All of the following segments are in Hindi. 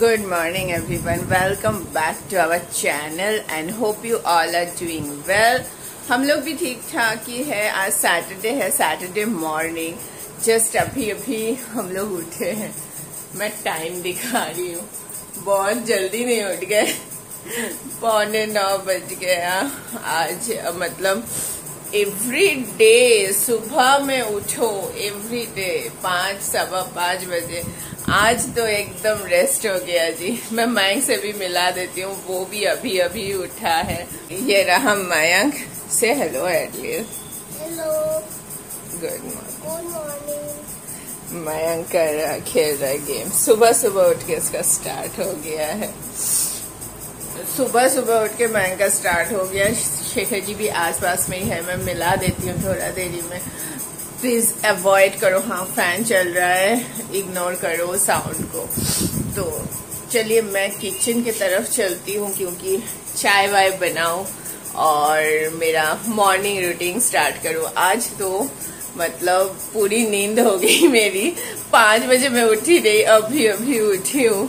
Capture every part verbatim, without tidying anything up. Good morning everyone, welcome back to our channel and hope you all are doing well। हम लोग भी ठीक ठाक ही है। आज सैटरडे है, सैटरडे मॉर्निंग। जस्ट अभी अभी हम लोग उठे हैं। मैं टाइम दिखा रही हूँ, बहुत जल्दी नहीं उठ गए, पौने नौ बज गया आज। मतलब एवरी डे सुबह में उठो, एवरी डे पाँच सवा पाँच बजे। आज तो एकदम रेस्ट हो गया जी। मैं मयंक से भी मिला देती हूँ, वो भी अभी अभी उठा है। ये रहा मयंक से। Hello at least. Hello, good morning. Mayank कर रहा, खेल रहा गेम। सुबह सुबह उठ के इसका स्टार्ट हो गया है। सुबह सुबह उठ के मयंक का स्टार्ट हो गया। शेखर जी भी आसपास में ही है, मैं मिला देती हूँ थोड़ा देरी में। प्लीज़ अवॉइड करो, हाँ फैन चल रहा है, इग्नोर करो साउंड को। तो चलिए मैं किचन की तरफ चलती हूँ क्योंकि चाय वाय बनाऊँ और मेरा मॉर्निंग रूटीन स्टार्ट करूँ। आज तो मतलब पूरी नींद हो गई मेरी। पाँच बजे मैं उठी नहीं, अभी अभी उठी हूँ।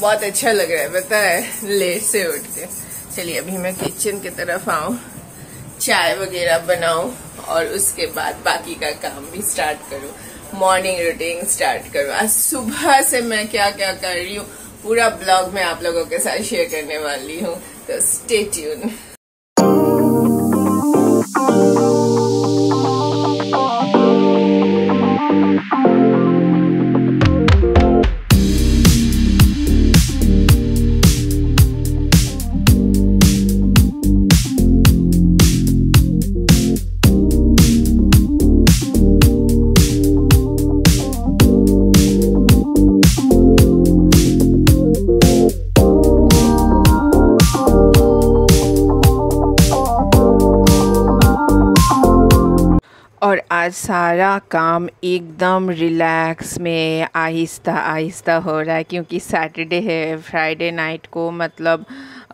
बहुत अच्छा लग रहा है पता है, लेट से उठ के। चलिए अभी मैं किचन की तरफ आऊँ, चाय वगैरह बनाऊं और उसके बाद बाकी का काम भी स्टार्ट करूं, मॉर्निंग रूटीन स्टार्ट करूं। आज सुबह से मैं क्या क्या कर रही हूँ पूरा ब्लॉग मैं आप लोगों के साथ शेयर करने वाली हूँ, तो स्टे ट्यून। और आज सारा काम एकदम रिलैक्स में आहिस्ता आहिस्ता हो रहा है क्योंकि सैटरडे है। फ्राइडे नाइट को मतलब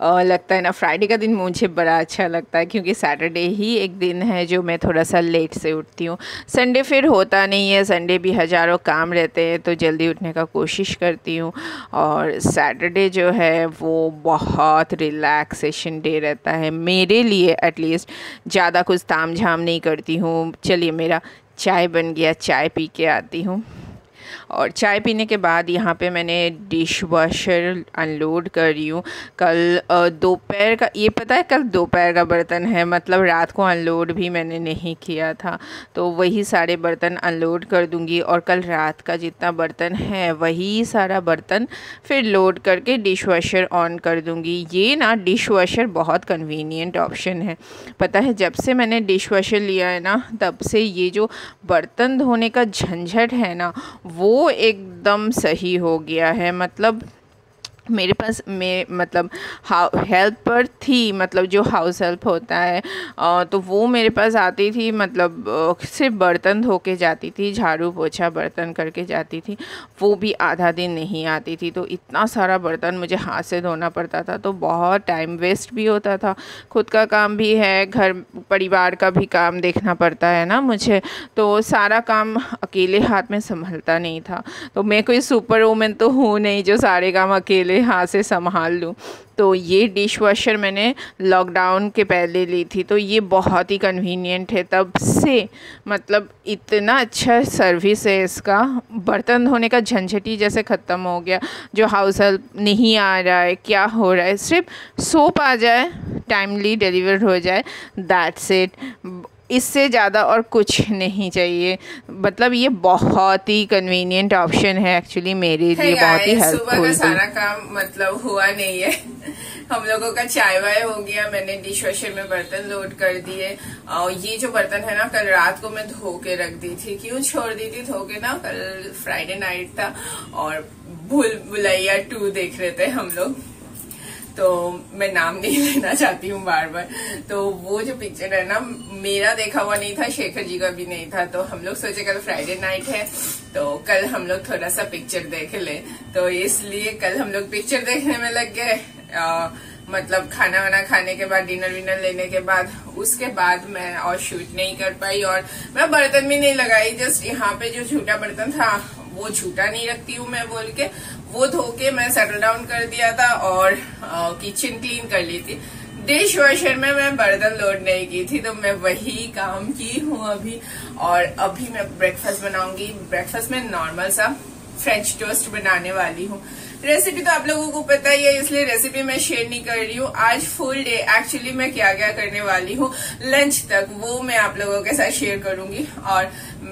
आ, लगता है ना, फ्राइडे का दिन मुझे बड़ा अच्छा लगता है क्योंकि सैटरडे ही एक दिन है जो मैं थोड़ा सा लेट से उठती हूँ। संडे फिर होता नहीं है, संडे भी हज़ारों काम रहते हैं तो जल्दी उठने का कोशिश करती हूँ। और सैटरडे जो है वो बहुत रिलैक्सेशन डे रहता है मेरे लिए, एटलीस्ट ज़्यादा कुछ ताम झाम नहीं करती हूँ। चलिए मेरा चाय बन गया, चाय पी के आती हूँ। और चाय पीने के बाद यहाँ पे मैंने डिश वॉशर अनलोड कर रही हूँ। कल दोपहर का, ये पता है कल दोपहर का बर्तन है, मतलब रात को अनलोड भी मैंने नहीं किया था, तो वही सारे बर्तन अनलोड कर दूँगी और कल रात का जितना बर्तन है वही सारा बर्तन फिर लोड करके डिश वॉशर ऑन कर दूँगी। ये ना डिश वॉशर बहुत कन्वीनियंट ऑप्शन है। पता है जब से मैंने डिश वॉशर लिया है ना तब से ये जो बर्तन धोने का झंझट है ना वो एकदम सही हो गया है। मतलब मेरे पास मैं मतलब हेल्पर थी, मतलब जो हाउस हेल्प होता है आ, तो वो मेरे पास आती थी, मतलब सिर्फ बर्तन धो के जाती थी, झाड़ू पोछा बर्तन करके जाती थी, वो भी आधा दिन नहीं आती थी। तो इतना सारा बर्तन मुझे हाथ से धोना पड़ता था, तो बहुत टाइम वेस्ट भी होता था। खुद का काम भी है, घर परिवार का भी काम देखना पड़ता है ना मुझे, तो सारा काम अकेले हाथ में संभलता नहीं था। तो मैं कोई सुपर वूमेन तो हूँ नहीं जो सारे काम अकेले हाथ से संभाल लूँ। तो ये डिश वॉशर मैंने लॉकडाउन के पहले ली थी, तो ये बहुत ही कन्वीनियंट है। तब से मतलब इतना अच्छा सर्विस है इसका, बर्तन धोने का झंझट ही जैसे ख़त्म हो गया। जो हाउस हेल्प नहीं आ रहा है, क्या हो रहा है, सिर्फ सोप आ जाए, टाइमली डिलीवर हो जाए, दैट्स इट। इससे ज़्यादा और कुछ नहीं चाहिए। मतलब ये बहुत ही कन्वीनियंट ऑप्शन है एक्चुअली मेरे लिए, बहुत ही हेल्पफुल। सुबह का सारा काम मतलब हुआ नहीं है हम लोगों का, चाय वाय हो गया, मैंने डिश वॉशर में बर्तन लोड कर दिए। और ये जो बर्तन है ना कल रात को मैं धो के रख दी थी। क्यों छोड़ दी थी धो के ना, कल फ्राइडे नाइट था और भूल भुलैया टू देख रहे थे हम लोग, तो मैं नाम नहीं लेना चाहती हूँ बार बार। तो वो जो पिक्चर है ना मेरा देखा हुआ नहीं था, शेखर जी का भी नहीं था, तो हम लोग सोचे कल फ्राइडे नाइट है तो कल हम लोग थोड़ा सा पिक्चर देख ले, तो इसलिए कल हम लोग पिक्चर देखने में लग गए। मतलब खाना वाना खाने के बाद, डिनर विनर लेने के बाद, उसके बाद मैं और शूट नहीं कर पाई और मैं बर्तन भी नहीं लगाई। जस्ट यहाँ पे जो झूठा बर्तन था वो झूठा नहीं रखती हूँ मैं बोल के, वो धो के मैं सेटल डाउन कर दिया था और किचन क्लीन कर ली थी। डिश वॉशर में मैं बर्तन लोड नहीं की थी तो मैं वही काम की हूँ अभी। और अभी मैं ब्रेकफास्ट बनाऊंगी। ब्रेकफास्ट में नॉर्मल सा फ्रेंच टोस्ट बनाने वाली हूँ। रेसिपी तो आप लोगों को पता ही है, इसलिए रेसिपी मैं शेयर नहीं कर रही हूँ। आज फुल डे एक्चुअली मैं क्या क्या करने वाली हूँ लंच तक, वो मैं आप लोगों के साथ शेयर करूंगी। और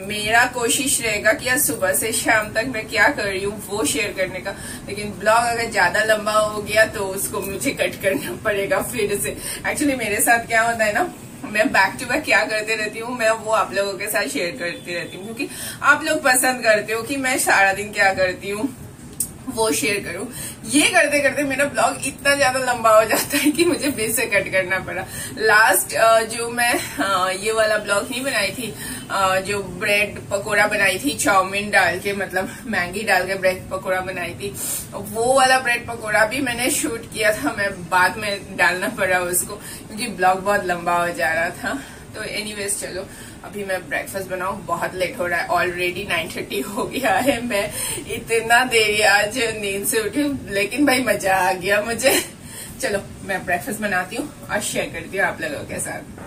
मेरा कोशिश रहेगा कि आज सुबह से शाम तक मैं क्या कर रही हूँ वो शेयर करने का। लेकिन ब्लॉग अगर ज्यादा लंबा हो गया तो उसको मुझे कट करना पड़ेगा फिर से। एक्चुअली मेरे साथ क्या होता है ना, मैं बैक टू बैक क्या करते रहती हूँ मैं वो आप लोगों के साथ शेयर करती रहती हूँ, क्योंकि आप लोग पसंद करते हो कि मैं सारा दिन क्या करती हूँ वो शेयर करूं। ये करते करते मेरा ब्लॉग इतना ज्यादा लंबा हो जाता है कि मुझे बीच से कट करना पड़ा। लास्ट जो मैं ये वाला ब्लॉग नहीं बनाई थी, जो ब्रेड पकोड़ा बनाई थी चाउमीन डाल के, मतलब मैगी डाल के ब्रेड पकोड़ा बनाई थी, वो वाला ब्रेड पकोड़ा भी मैंने शूट किया था। मैं बाद में डालना पड़ा उसको क्योंकि ब्लॉग बहुत लंबा हो जा रहा था। तो एनीवेज चलो अभी मैं ब्रेकफास्ट बनाऊं। बहुत लेट हो रहा है, ऑलरेडी नाइन थर्टी हो गया है। मैं इतना देरी आज नींद से उठी लेकिन भाई मजा आ गया मुझे। चलो मैं ब्रेकफास्ट बनाती हूँ और शेयर करती हूँ आप लोगों के साथ।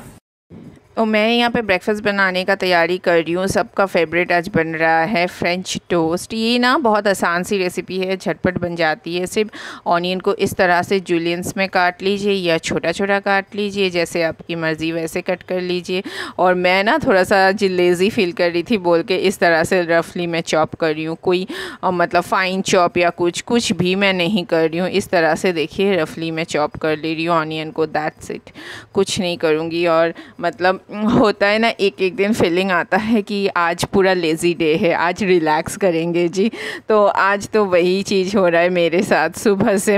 तो मैं यहाँ पे ब्रेकफास्ट बनाने का तैयारी कर रही हूँ। सबका फेवरेट आज बन रहा है फ्रेंच टोस्ट। ये ना बहुत आसान सी रेसिपी है, झटपट बन जाती है। सिर्फ ऑनियन को इस तरह से जूलियंस में काट लीजिए या छोटा छोटा काट लीजिए, जैसे आपकी मर्ज़ी वैसे कट कर लीजिए। और मैं ना थोड़ा सा लेज़ी फील कर रही थी बोल के इस तरह से रफली मैं चॉप कर रही हूँ। कोई मतलब फ़ाइन चॉप या कुछ कुछ भी मैं नहीं कर रही हूँ। इस तरह से देखिए रफली मैं चॉप कर ले रही हूँ ऑनियन को। दैट्स इट, कुछ नहीं करूँगी। और मतलब होता है ना, एक एक दिन फीलिंग आता है कि आज पूरा लेज़ी डे है, आज रिलैक्स करेंगे जी। तो आज तो वही चीज़ हो रहा है मेरे साथ सुबह से।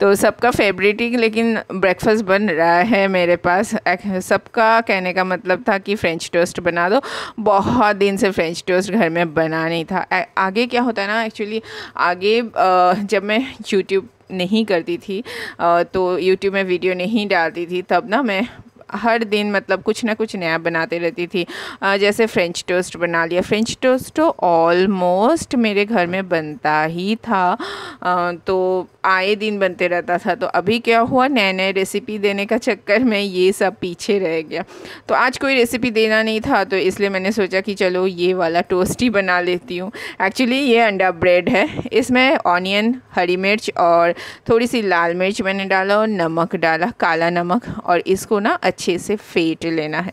तो सबका फेवरेट ही लेकिन ब्रेकफास्ट बन रहा है मेरे पास। सबका कहने का मतलब था कि फ्रेंच टोस्ट बना दो। बहुत दिन से फ्रेंच टोस्ट घर में बना नहीं था। आगे क्या होता है ना, एक्चुअली आगे जब मैं यूट्यूब नहीं करती थी तो यूट्यूब में वीडियो नहीं डालती थी, तब ना मैं हर दिन मतलब कुछ ना कुछ नया बनाते रहती थी। जैसे फ्रेंच टोस्ट बना लिया। फ्रेंच टोस्ट तो ऑलमोस्ट मेरे घर में बनता ही था, तो आए दिन बनते रहता था। तो अभी क्या हुआ, नए नए रेसिपी देने का चक्कर में ये सब पीछे रह गया। तो आज कोई रेसिपी देना नहीं था, तो इसलिए मैंने सोचा कि चलो ये वाला टोस्ट ही बना लेती हूँ। एक्चुअली ये अंडा ब्रेड है, इसमें ऑनियन, हरी मिर्च और थोड़ी सी लाल मिर्च मैंने डाला और नमक डाला, काला नमक, और इसको ना अच्छे से फेंट लेना है।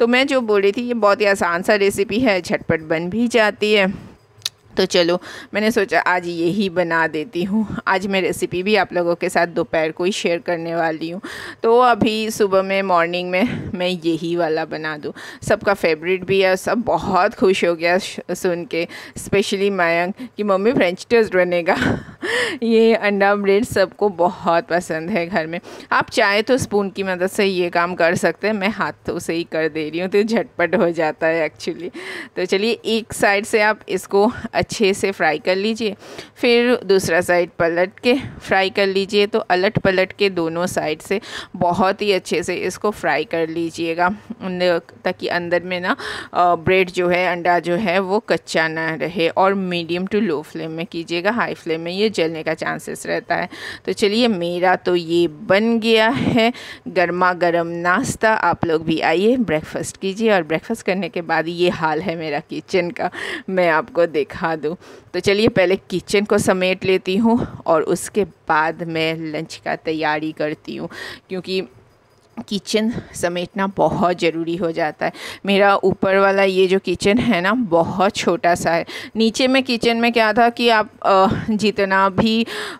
तो मैं जो बोल रही थी, ये बहुत ही आसान सा रेसिपी है, झटपट बन भी जाती है। तो चलो मैंने सोचा आज यही बना देती हूँ। आज मैं रेसिपी भी आप लोगों के साथ दोपहर को ही शेयर करने वाली हूँ। तो अभी सुबह में, मॉर्निंग में मैं यही वाला बना दूँ। सबका फेवरेट भी है, सब बहुत खुश हो गया सुन के, स्पेशली मयंक कि मम्मी फ्रेंच टोस्ट बनेगा। ये अंडा ब्रेड सबको बहुत पसंद है घर में। आप चाहे तो स्पून की मदद से ये काम कर सकते हैं, मैं हाथों से ही कर दे रही हूँ तो झटपट हो जाता है एक्चुअली। तो चलिए एक साइड से आप इसको अच्छे से फ्राई कर लीजिए, फिर दूसरा साइड पलट के फ्राई कर लीजिए। तो अलट पलट के दोनों साइड से बहुत ही अच्छे से इसको फ्राई कर लीजिएगा ताकि अंदर में ना ब्रेड जो है, अंडा जो है वो कच्चा ना रहे। और मीडियम टू लो फ्लेम में कीजिएगा, हाई फ्लेम में ये जलने का चांसेस रहता है। तो चलिए मेरा तो ये बन गया है गर्मा गर्म नाश्ता। आप लोग भी आइए ब्रेकफास्ट कीजिए, और ब्रेकफास्ट करने के बाद ये हाल है मेरा किचन का, मैं आपको दिखा दूँ। तो चलिए पहले किचन को समेट लेती हूँ और उसके बाद मैं लंच का तैयारी करती हूँ, क्योंकि किचन समेटना बहुत ज़रूरी हो जाता है। मेरा ऊपर वाला ये जो किचन है ना, बहुत छोटा सा है। नीचे में किचन में क्या था कि आप जितना भी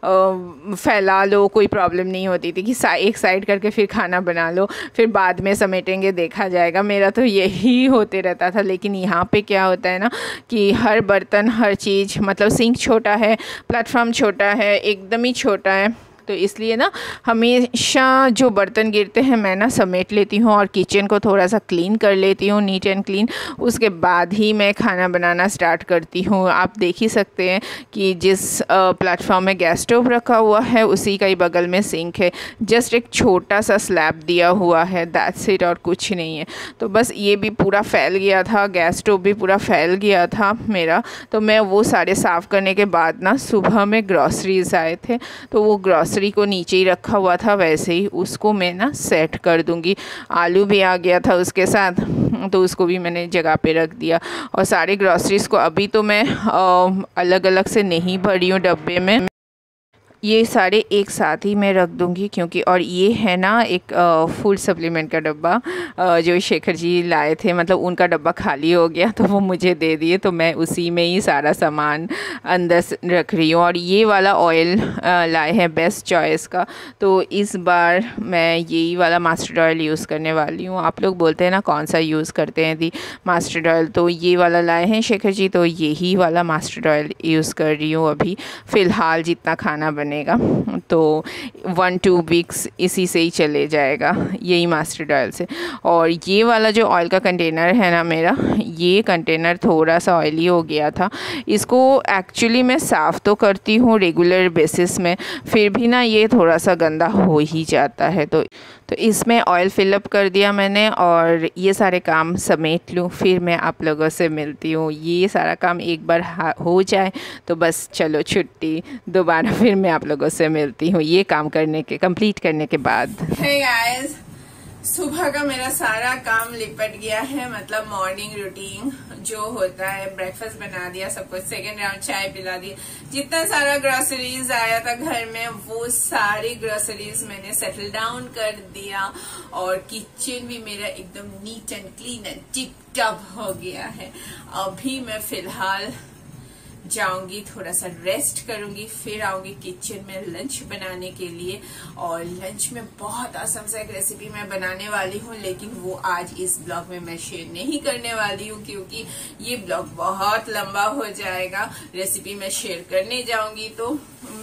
फैला लो कोई प्रॉब्लम नहीं होती थी, कि एक साइड करके फिर खाना बना लो, फिर बाद में समेटेंगे देखा जाएगा। मेरा तो यही होते रहता था। लेकिन यहाँ पे क्या होता है ना कि हर बर्तन, हर चीज़, मतलब सिंक छोटा है, प्लेटफॉर्म छोटा है, एकदम ही छोटा है। तो इसलिए ना हमेशा जो बर्तन गिरते हैं मैं ना समेट लेती हूँ और किचन को थोड़ा सा क्लीन कर लेती हूँ, नीट एंड क्लीन। उसके बाद ही मैं खाना बनाना स्टार्ट करती हूँ। आप देख ही सकते हैं कि जिस प्लेटफॉर्म में गैस स्टोव रखा हुआ है उसी का ही बगल में सिंक है, जस्ट एक छोटा सा स्लैब दिया हुआ है, दैट्स इट, और कुछ नहीं है। तो बस ये भी पूरा फैल गया था, गैस स्टोव भी पूरा फैल गया था मेरा। तो मैं वो सारे साफ़ करने के बाद ना सुबह में ग्रॉसरीज आए थे तो वो ग्रॉसरी को नीचे ही रखा हुआ था, वैसे ही उसको मैं ना सेट कर दूँगी। आलू भी आ गया था उसके साथ तो उसको भी मैंने जगह पे रख दिया। और सारे ग्रॉसरीज़ को अभी तो मैं अलग अलग से नहीं भरी हूँ डब्बे में, ये सारे एक साथ ही मैं रख दूँगी क्योंकि, और ये है ना एक फूड सप्लीमेंट का डब्बा जो शेखर जी लाए थे, मतलब उनका डब्बा खाली हो गया तो वो मुझे दे दिए, तो मैं उसी में ही सारा सामान अंदर रख रही हूँ। और ये वाला ऑयल लाए हैं बेस्ट चॉइस का, तो इस बार मैं यही वाला मस्टर्ड ऑयल यूज़ करने वाली हूँ। आप लोग बोलते हैं ना कौन सा यूज़ करते हैं दी मस्टर्ड ऑयल, तो ये वाला लाए हैं शेखर जी, तो यही वाला मस्टर्ड ऑयल यूज़ कर रही हूँ अभी फ़िलहाल, जितना खाना बनेगा। तो वन टू वीक्स इसी से ही चले जाएगा, यही मस्टर्ड ऑयल से। और ये वाला जो ऑयल का कंटेनर है ना मेरा, ये कंटेनर थोड़ा सा ऑयली हो गया था, इसको एक्चुअली मैं साफ़ तो करती हूँ रेगुलर बेसिस में, फिर भी ना ये थोड़ा सा गंदा हो ही जाता है। तो तो इसमें ऑयल फिलअप कर दिया मैंने और ये सारे काम समेट लूँ, फिर मैं आप लोगों से मिलती हूँ। ये सारा काम एक बार हो जाए तो बस चलो छुट्टी, दोबारा फिर मैं आप लोगों से मिलती हूँ ये काम करने के कंप्लीट करने के बाद। Hey guys, सुबह का मेरा सारा काम लिपट गया है, मतलब मॉर्निंग रूटीन जो होता है, ब्रेकफास्ट बना दिया, सब कुछ, सेकेंड राउंड चाय पिला दी, जितना सारा ग्रोसरीज आया था घर में वो सारी ग्रोसरीज मैंने सेटल डाउन कर दिया और किचन भी मेरा एकदम neat and clean and tip top हो गया है। अभी मैं फिलहाल जाऊंगी, थोड़ा सा रेस्ट करूंगी, फिर आऊंगी किचन में लंच बनाने के लिए। और लंच में बहुत आसम सा एक रेसिपी मैं बनाने वाली हूँ, लेकिन वो आज इस ब्लॉग में मैं शेयर नहीं करने वाली हूँ क्योंकि ये ब्लॉग बहुत लंबा हो जाएगा। रेसिपी मैं शेयर करने जाऊंगी तो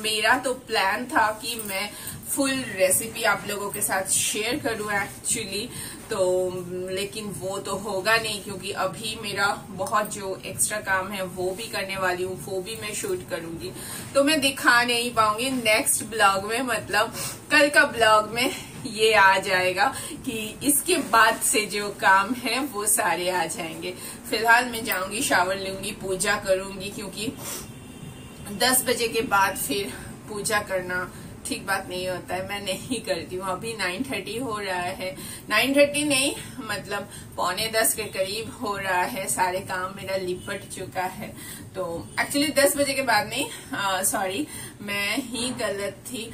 मेरा तो प्लान था कि मैं फुल रेसिपी आप लोगों के साथ शेयर करूँ एक्चुअली, तो लेकिन वो तो होगा नहीं क्योंकि अभी मेरा बहुत जो एक्स्ट्रा काम है वो भी करने वाली हूँ, वो भी मैं शूट करूंगी, तो मैं दिखा नहीं पाऊंगी नेक्स्ट ब्लॉग में, मतलब कल का ब्लॉग में ये आ जाएगा कि इसके बाद से जो काम है वो सारे आ जाएंगे। फिलहाल मैं जाऊंगी, शावर लूंगी, पूजा करूंगी क्योंकि दस बजे के बाद फिर पूजा करना ठीक बात नहीं होता है, मैं नहीं करती हूँ। अभी नाइन थर्टी हो रहा है, नाइन थर्टी नहीं मतलब पौने दस के करीब हो रहा है, सारे काम मेरा लिपट चुका है। तो एक्चुअली दस बजे के बाद नहीं, सॉरी मैं ही गलत थी,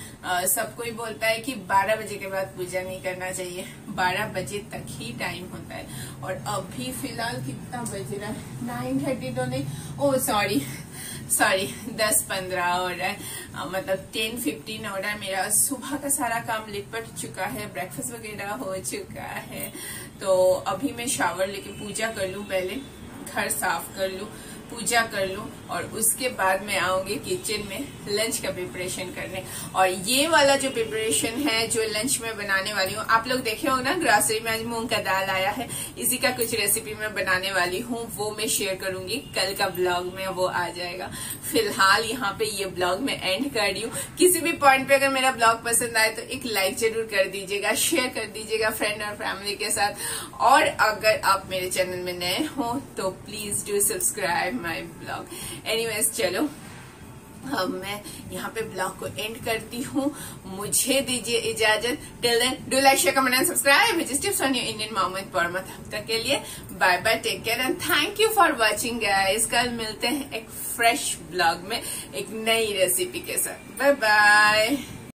सब कोई बोलता है कि बारह बजे के बाद पूजा नहीं करना चाहिए, बारह बजे तक ही टाइम होता है। और अभी फिलहाल कितना बज रहा है, नाइन थर्टी तो नहीं, ओ सॉरी सॉरी दस पंद्रह हो रहा है, मतलब टेन फिफ्टीन हो रहा है। मेरा सुबह का सारा काम लिपट चुका है, ब्रेकफास्ट वगैरह हो चुका है, तो अभी मैं शावर लेके पूजा कर लूँ, पहले घर साफ कर लूँ, पूजा कर लूँ और उसके बाद मैं आऊँगी किचन में लंच का प्रिपरेशन करने। और ये वाला जो प्रिपरेशन है जो लंच में बनाने वाली हूँ, आप लोग देखे हो ना ग्रोसरी में आज मूंग का दाल आया है, इसी का कुछ रेसिपी मैं बनाने वाली हूँ, वो मैं शेयर करूंगी कल का ब्लॉग में, वो आ जाएगा। फिलहाल यहाँ पे ये ब्लॉग मैं एंड कर रही हूँ। किसी भी पॉइंट पे अगर मेरा ब्लॉग पसंद आए तो एक लाइक जरूर कर दीजिएगा, शेयर कर दीजिएगा फ्रेंड और फैमिली के साथ, और अगर आप मेरे चैनल में नए हो तो please do subscribe my blog. Anyways चलो अब मैं यहाँ पे ब्लॉग को एंड करती हूँ, मुझे दीजिए इजाजत। Till then do like share comment and subscribe which is tips on your Indian mom with Parma. तब तक के लिए bye bye, take care and thank you for watching guys. कल मिलते हैं एक फ्रेश ब्लॉग में एक नई रेसिपी के साथ। Bye bye.